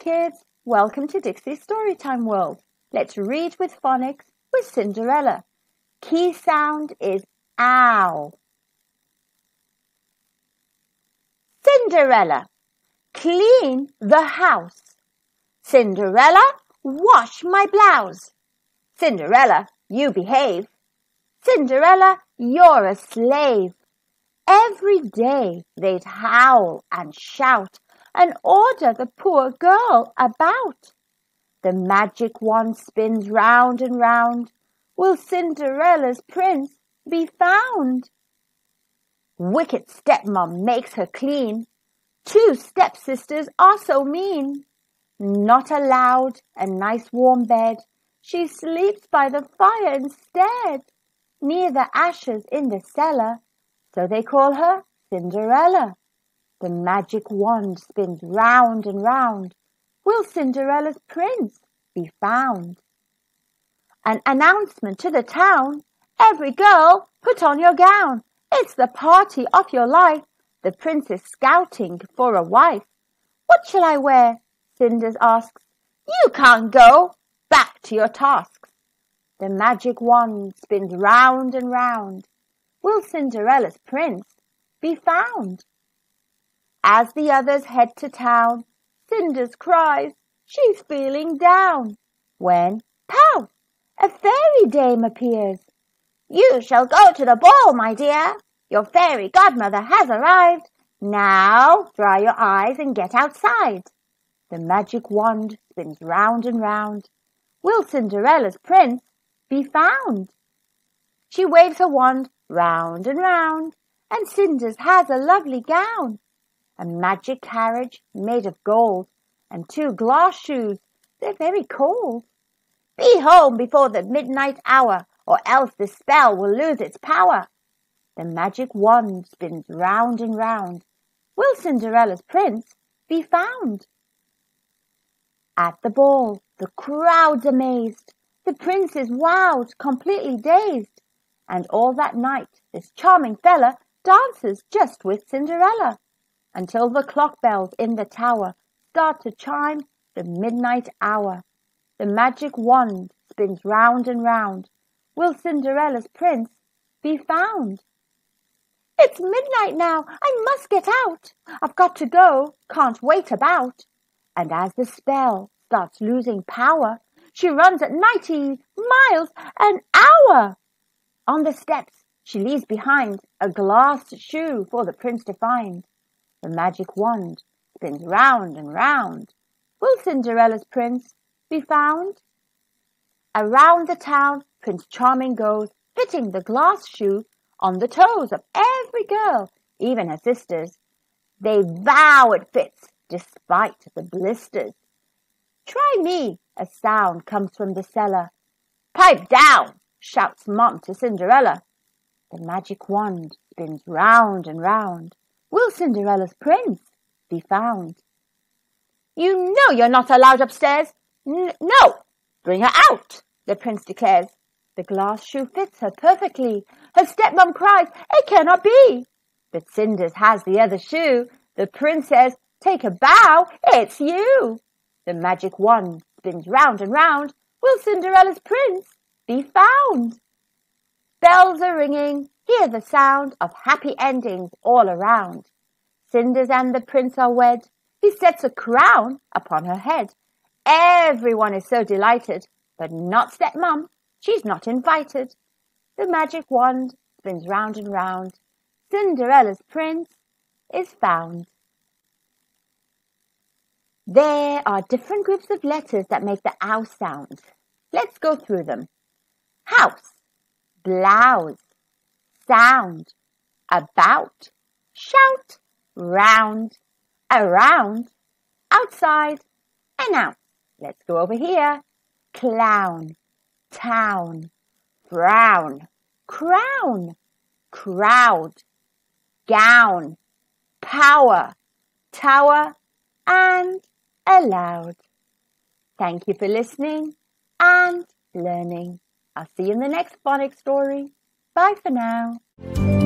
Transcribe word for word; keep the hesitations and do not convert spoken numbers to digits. kids, welcome to Dixie's Storytime World. Let's read with phonics with Cinderella. Key sound is ow. Cinderella, clean the house. Cinderella, wash my blouse. Cinderella, you behave. Cinderella, you're a slave. Every day they'd howl and shout and order the poor girl about. The magic wand spins round and round. Will Cinderella's prince be found? Wicked stepmom makes her clean. Two stepsisters are so mean. Not allowed a nice warm bed. She sleeps by the fire instead, near the ashes in the cellar. So they call her Cinderella. The magic wand spins round and round. Will Cinderella's prince be found? An announcement to the town. Every girl, put on your gown. It's the party of your life. The prince is scouting for a wife. What shall I wear? Cinders asks. You can't go. Back to your tasks. The magic wand spins round and round. Will Cinderella's prince be found? As the others head to town, Cinders cries, she's feeling down. When, pow, a fairy dame appears. You shall go to the ball, my dear. Your fairy godmother has arrived. Now, dry your eyes and get outside. The magic wand spins round and round. Will Cinderella's prince be found? She waves her wand round and round, and Cinders has a lovely gown. A magic carriage made of gold, and two glass shoes, they're very cold. Be home before the midnight hour, or else the spell will lose its power. The magic wand spins round and round. Will Cinderella's prince be found? At the ball, the crowd's amazed. The prince is wowed, completely dazed. And all that night, this charming fella dances just with Cinderella. Until the clock bells in the tower start to chime the midnight hour. The magic wand spins round and round. Will Cinderella's prince be found? It's midnight now. I must get out. I've got to go. Can't wait about. And as the spell starts losing power, she runs at ninety miles an hour. On the steps, she leaves behind a glass shoe for the prince to find. The magic wand spins round and round. Will Cinderella's prince be found? Around the town, Prince Charming goes, fitting the glass shoe on the toes of every girl, even her sisters. They vow it fits, despite the blisters. Try me, a sound comes from the cellar. Pipe down, shouts Mom to Cinderella. The magic wand spins round and round. Will Cinderella's prince be found? You know you're not allowed upstairs. N- no, bring her out, the prince declares. The glass shoe fits her perfectly. Her stepmom cries, it cannot be. But Cinders has the other shoe. The prince says, take a bow, it's you. The magic wand spins round and round. Will Cinderella's prince be found? Bells are ringing. Hear the sound of happy endings all around. Cinders and the prince are wed. He sets a crown upon her head. Everyone is so delighted, but not stepmom. She's not invited. The magic wand spins round and round. Cinderella's prince is found. There are different groups of letters that make the ow sound. Let's go through them. House, blouse, sound, about, shout, round, around, outside, and out. Let's go over here. Clown, town, frown, crown, crowd, gown, power, tower, and allowed. Thank you for listening and learning. I'll see you in the next phonics story. Bye for now.